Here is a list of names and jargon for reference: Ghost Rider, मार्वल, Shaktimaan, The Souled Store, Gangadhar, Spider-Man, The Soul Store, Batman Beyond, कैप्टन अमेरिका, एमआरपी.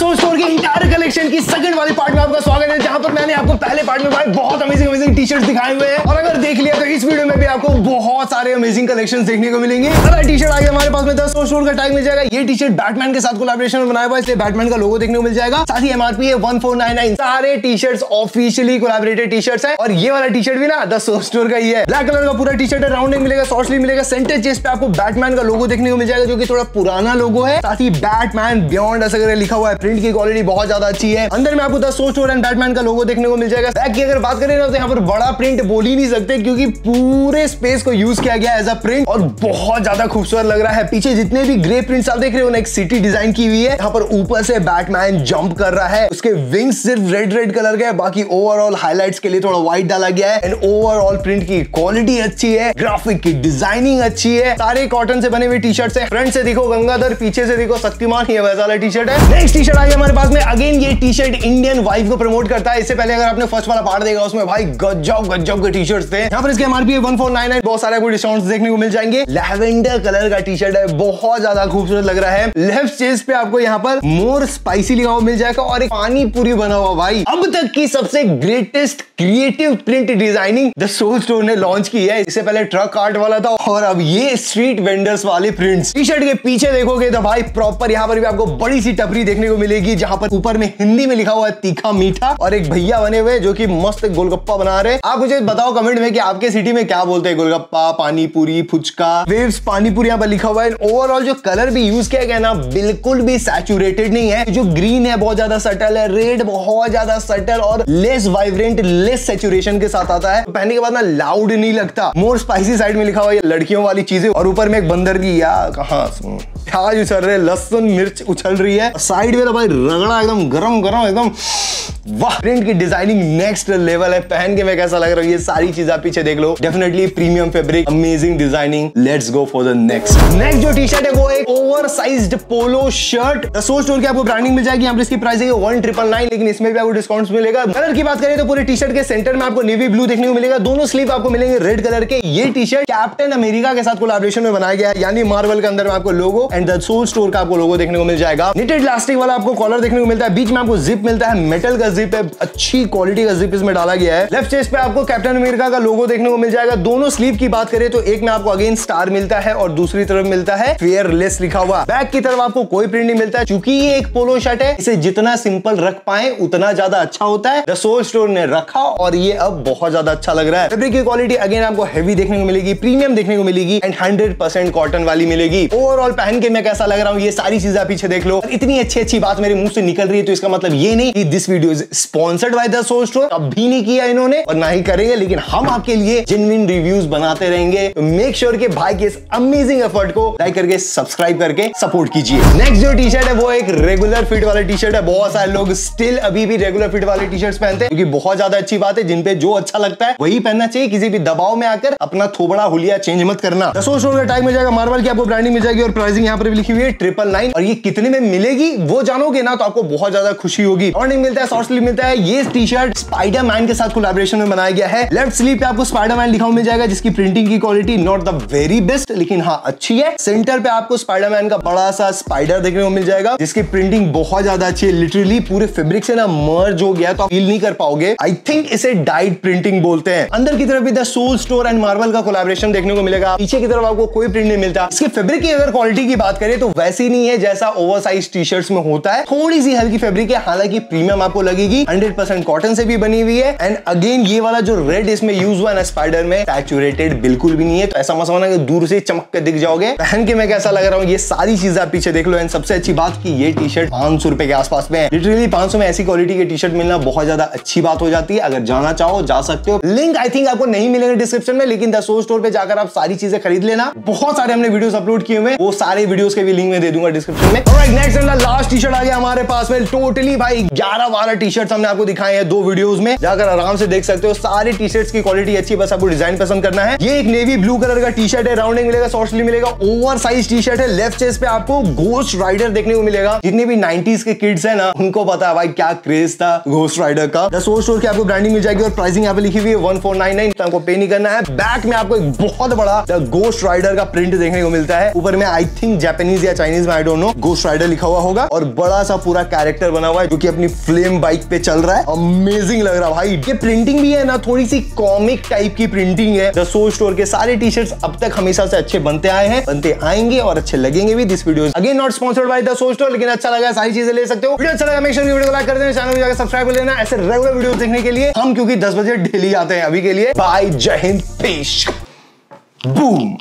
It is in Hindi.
सोल स्टोर के इंटायर कलेक्शन की सेकंड वाले पार्ट में आपका स्वागत है, जहां पर मैंने आपको पहले पार्ट में भाई बहुत अमेजिंग अमेजिंग टी शर्ट दिखाए हुए हैं। और अगर देख लिया तो इस वीडियो में भी आपको बहुत सारे अमेजिंग कलेक्शन देखने को मिलेंगे। अगर टी शर्ट आगे हमारे पास में द सोल स्टोर का टैग मिल जाएगा। ये टी शर्ट बैटमैन के साथ कोलैबोरेशन में बनाया हुआ है, इसलिए बैटमैन का लोगो देखने को मिल जाएगा। साथ ही एमआरपी है 1499। सारे T shirt officially collaborated T shirt है और ये वाला टी शर्ट भी ना द सोल स्टोर का ही है। ब्लैक कलर का पूरा टी शर्ट है, राउंड नेक मिलेगा, शॉर्ट स्लीव मिलेगा। सेंटर चेस्ट पे आपको बैटमैन का लोगो देखने को मिल जाएगा जो कि थोड़ा पुराना लोगो है। साथ ही बैटमैन बियॉन्ड ऐसा करके लिखा हुआ है। प्रिंट की क्वालिटी बहुत ज्यादा अच्छी है। अंदर में आपको the soul Store and Batman का लोगो देखने को मिल जाएगा। बैक की अगर बात करें ना तो यहाँ पर बड़ा प्रिंट बोल ही नहीं सकते क्योंकि पूरे स्पेस को यूज किया गया एज अ प्रिंट और बहुत ज्यादा खूबसूरत लग रहा है। पीछे जितने भी ग्रे प्रिंट्स आप देख रहे हो ना एक सिटी डिजाइन की हुई है। यहाँ पर ऊपर से बैटमैन जंप कर रहा है, उसके विंग्स सिर्फ रेड कलर के है, बाकी ओवरऑल हाईलाइट्स के लिए थोड़ा व्हाइट डाला गया है। एंड ओवरऑल प्रिंट की क्वालिटी अच्छी है, ग्राफिक की डिजाइनिंग अच्छी है। सारे कॉटन से बने हुए टी शर्ट है। फ्रंट से देखो गंगाधर, पीछे से देखो शक्तिमान, ये वैसा वाला टी शर्ट है। नेक्स्ट टी शर्ट आई हमारे पास में। अगेन ये टी शर्ट इंडियन वाइफ को प्रमोट करता है। इससे पहले अगर आपने फर्स्ट वाला पार्ट देखा उसमें भाई गजब के टी शर्ट थे। यहाँ पर इसके एमआरपी है 1499। बहुत सारे आपको डिस्काउंट देखने को मिल जाएंगे। लैवेंडर कलर का टी शर्ट है, बहुत ज्यादा खूबसूरत लग रहा है। लेफ्ट चेस्ट पे आपको यहाँ पर मोर स्पाइसी लिखा हुआ मिल जाएगा और एक पानी पूरी बना हुआ। भाई अब तक की सबसे greatest creative print designing the soul Store ने लॉन्च की है। इससे पहले ट्रक आर्ट वाला था और अब ये स्ट्रीट वेंडर्स वाले प्रिंट्स। टी शर्ट के पीछे देखोगे तो भाई प्रॉपर यहाँ पर भी आपको बड़ी सी टपरी देखने को मिलेगी जहां पर ऊपर में हिंदी में लिखा हुआ है तीखा मीठा और एक भैया बने हुए जो कि मस्त गोलगप्पा बना रहे हैं। आप मुझे बताओ कमेंट में कि आपके सिटी में क्या बोलते हैं, गोलगप्पा, पानीपुरी, फुचका, वेव्स, पानीपुरी यहाँ पर लिखा हुआ है। ओवरऑल जो कलर भी यूज किया गया ना बिल्कुल भी सैचुरेटेड नहीं है। जो ग्रीन है बहुत ज्यादा सटल है, रेड बहुत ज्यादा सटल और लेस वाइब्रेंट, लेस सैचुरेशन के साथ आता है। पहनने के बाद ना लाउड नहीं लगता। मोर स्पाइसी साइड में लिखा हुआ है लड़कियों वाली चीजें और ऊपर में एक बंदर की यार कहा प्याज उछल रहे, लहसुन मिर्च उछल रही है। साइड में तो भाई रगड़ा एकदम गरम एकदम। वाह, प्रिंट की डिजाइनिंग नेक्स्ट लेवल है। पहन के मैं कैसा लग रहा हूँ ये सारी चीज आप पीछे देख लो। Definitely premium fabric, amazing designing. Let's go for the next जो टी शर्ट है वो एक oversized polo shirt. The soul Store की आपको ब्रांडिंग मिल जाएगी। यहाँ पर इसकी प्राइस है 1999, लेकिन इसमें भी आपको डिस्काउंट मिलेगा। कलर की बात करें तो पूरे टी शर्ट के सेंटर में आपको नेवी ब्लू देखने को मिलेगा। दोनों स्लीव आपको मिलेंगे रेड कलर के। ये टी शर्ट कैप्टन अमेरिका के साथ कोलैबोरेशन में बनाया गया है, यानी मार्वल के अंदर में आपको logo and the soul store का आपको लोगो देखने को मिल जाएगा। निटेड इलास्टिक वाला आपको कॉलर देखने को मिलता है, बीच में आपको जिप मिलता है, मेटल का जिप है, अच्छी क्वालिटी का जिप इसमें डाला गया है। लेफ्ट चेस्ट पे आपको कैप्टन अमेरिका का लोगो देखने को मिल जाएगा। दोनों स्लीव की बात करें तो एक में आपको अगेन स्टार मिलता है और दूसरी तरफ मिलता है फेयरलेस लिखा हुआ। बैक की तरफ आपको कोई प्रिंट नहीं मिलता है। चूंकि ये एक पोलो शर्ट है, इसे जितना सिंपल रख पाए उतना ज्यादा अच्छा होता है। द सोल स्टोर ने रखा और ये अब बहुत ज्यादा अच्छा लग रहा है। फैब्रिक की क्वालिटी अगेन आपको हैवी देखने को मिलेगी, प्रीमियम देखने को मिलेगी एंड 100% कॉटन वाली मिलेगी। ओवरऑल पहन के मैं कैसा लग रहा हूँ ये सारी चीजें पीछे देख लो। इतनी अच्छी बात मेरे मुंह से निकल रही है तो इसका मतलब ये नहीं कि this video is sponsored by the soul Store. अभी नहीं किया इन्होंने और ना ही करेंगे, लेकिन हम आपके लिए जेन्युइन रिव्यूज बनाते रहेंगे। तो मेक श्योर के भाई के इस अमेजिंग एफर्ट को लाइक करके सब्सक्राइब करके सपोर्ट कीजिए। नेक्स्ट जो टी शर्ट है वो एक रेगुलर फिट वाला टी शर्ट है। बहुत सारे लोग स्टिल अभी भी रेगुलर फिट वाले टी शर्ट पहनते हैं क्योंकि बहुत ज्यादा अच्छी बात है। जिनपे जो अच्छा लगता है वही पहनना चाहिए, किसी भी दबाव में आकर अपना थोबड़ा हुलिया चेंज मत करना। द सोल स्टोर का टैग मिल जाएगा, मार्वल की आपको ब्रांडिंग मिल जाएगी और प्राइसिंग यहाँ पर भी लिखी हुई है 999। और ये कितने में मिलेगी वो जानोगे ना तो आपको बहुत ज्यादा खुशी होगी। और नहीं मिलता है, शॉर्ट स्लीव मिलता है। ये टी शर्ट स्पाइडरमैन के साथ कोलैबोरेशन में बनाया गया है। लेफ्ट स्लीव पे आपको स्पाइडरमैन लिखा हुआ मिल जाएगा, जिसकी प्रिंटिंग की quality not the very best लेकिन हाँ अच्छी है। सेंटर पे आपको स्पाइडरमैन का बड़ा सा स्पाइडर देखने को मिल जाएगा जिसकी प्रिंटिंग बहुत ज्यादा अच्छी है। लिटरली पूरे फैब्रिक से ना मर्ज हो गया तो आप फील नहीं कर पाओगे। आई थिंक इसे डाइट प्रिंटिंग बोलते हैं। अंदर की तरफ भी the soul Store and मार्वल का कोलैबोरेशन देखने को मिलेगा। पीछे की तरफ आपको कोई प्रिंट नहीं मिलता। इसके फैब्रिक की अगर क्वालिटी की बात करें तो वैसी नहीं है जैसा ओवरसाइज टी शर्ट्स में होता है। थोड़ी सी हल्की फैब्रिक है, हालांकि प्रीमियम आपको लगेगी। 100% कॉटन से भी बनी हुई है एंड अगेन ये वाला जो रेड इसमें यूज हुआ है ना स्पाइडर में सैचुरेटेड बिल्कुल भी नहीं है। तो ऐसा मत समझना कि दूर से चमक के दिख जाओगे। पहन के मैं कैसा लग रहा हूँ ये सारी चीजें आप पीछे देख लो। एंड सबसे अच्छी बात कि ये टी शर्ट 500 रुपए के आसपास में है। लिटरली 500 में ऐसी क्वालिटी की टी शर्ट मिलना बहुत ज्यादा अच्छी बात हो जाती है। अगर जाना चाहो जा सकते हो, लिंक आई थिंक आपको नहीं मिलेगा डिस्क्रिप्शन में, लेकिन द सोल स्टोर पे जाकर आप सारी चीजें खरीद लेना। बहुत सारे हमने वीडियोस अपलोड किए हुए, वो सारे वीडियोस के भी लिंक में दे दूंगा डिस्क्रिप्शन में। Alright, next and last T shirt आ गया हमारे पास में। टोटली भाई 11-12 टी शर्ट हमने आपको दिखाए हैं 2 वीडियोस में, जाकर आराम से देख सकते हो। सारे टी शर्ट्स की क्वालिटी अच्छी, बस आपको डिजाइन पसंद करना है। ये एक नेवी ब्लू कलर का टी शर्ट है, राउंडिंग मिलेगा, शॉर्ट स्लीव मिलेगा, ओवरसाइज टी शर्ट है। लेफ्ट चेस्ट पे आपको घोस्ट राइडर देखने को मिलेगा। जितने भी 90s के किड्स है ना उनको पता है भाई क्या क्रेज था घोस्ट राइडर का। द सोल स्टोर की आपको ब्रांडिंग मिल जाएगी और प्राइसिंग यहाँ पे लिखी हुई है 1499, आपको पे नहीं करना है। बैक में आपको एक बहुत बड़ा द घोस्ट राइडर का प्रिंट देखने को मिलता है। ऊपर में आई थिंक जापानीज या चाइनीज में I don't know Ghost Rider लिखा हुआ होगा और बड़ा सा पूरा कैरेक्टर बना हुआ है जो कि अपनी फ्लेम बाइक पे चल रहा है। अमेजिंग लग रहा है भाई। ये प्रिंटिंग भी है ना, थोड़ी सी कॉमिक टाइप की प्रिंटिंग है। द सोल स्टोर के सारे टी शर्ट्स अब तक हमेशा से अच्छे बनते आए हैं, बनते आएंगे और अच्छे लगेंगे भी। This video again not sponsored by the soul Store, लेकिन अच्छा लगा सारी चीजें ले सकते हो। वीडियो अच्छा लगा मेक श्योर वीडियो को लाइक कर देना, चैनल को जाकर सब्सक्राइब कर लेना ऐसे रेगुलर वीडियो देखने के लिए। हम क्योंकि 10 बजे डेली आते हैं। अभी के लिए बाय, जय हिंद, पेश बूम।